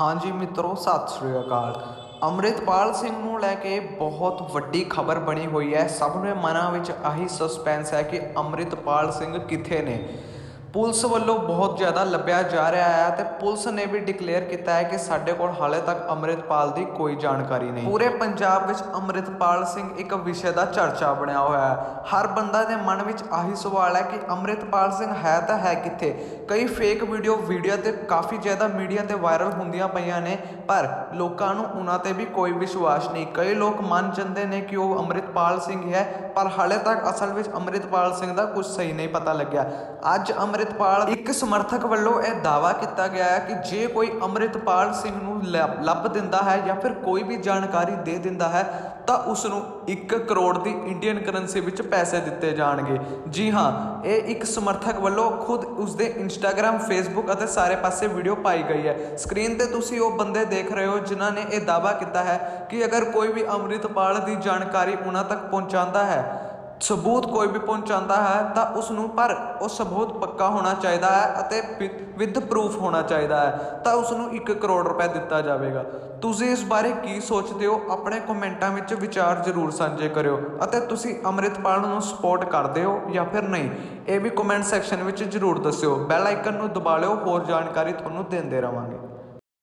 हाँ जी मित्रों, सत श्री अकाल। अमृतपाल सिंह नूं लैके बहुत वड्डी खबर बनी हुई है। सबने मना विच आही सस्पेंस है कि अमृतपाल सिंह किथे ने। पुलिस वालों बहुत ज़्यादा लभ्या जा रहा है तो पुलिस ने भी डिकलेयर किया है कि साढ़े को हाले तक अमृतपाल की कोई जानकारी नहीं। पूरे पंजाब में अमृतपाल सिंह एक विषय का चर्चा बनया हुआ है। हर बंदा के मन में आही सवाल है कि अमृतपाल सिंह है तो है किथे। कई फेक वीडियो तो काफ़ी ज़्यादा मीडिया से वायरल होंदियां पईयां ने, पर लोगों नूं उन्हां ते भी कोई विश्वास नहीं। कई लोग मान जाते हैं कि वह अमृतपाल सिंह है, पर हाले तक असल में अमृतपाल सिंह का कुछ सही नहीं पता लग्या। अज अमृतपाल एक समर्थक वालों यह दावा किया गया है कि जे कोई अमृतपाल सिंह नूं लभ दिंदा है या फिर कोई भी जानकारी दे दिंदा है तो उसनूं 1 करोड़ की इंडियन करंसी विच पैसे दिते जाएंगे। जी हाँ, ये एक समर्थक वालों खुद उसके इंस्टाग्राम, फेसबुक और सारे पासे वीडियो पाई गई है। स्क्रीन पर तुसीं वो बंदे देख रहे हो जिन्होंने यह दावा किया है कि अगर कोई भी अमृतपाल की जानकारी उन्हां तक पहुँचाता है, सबूत कोई भी पहुँचाता है तो उसनूं पर वो सबूत पक्का होना चाहिए है अते विद प्रूफ होना चाहिए है, तो उसनूं 1 करोड़ रुपए दिता जाएगा। तुसीं इस बारे की सोचते हो अपने कमेंटा में विचार जरूर सांझे करो। अते तुसीं अमृतपाल नूं सपोर्ट करते हो या फिर नहीं, ये भी कमेंट सैक्शन में जरूर दस्यो। बैल आइकन नूं दबा लो, होर जानकारी तुहानूं देंदे रहांगे।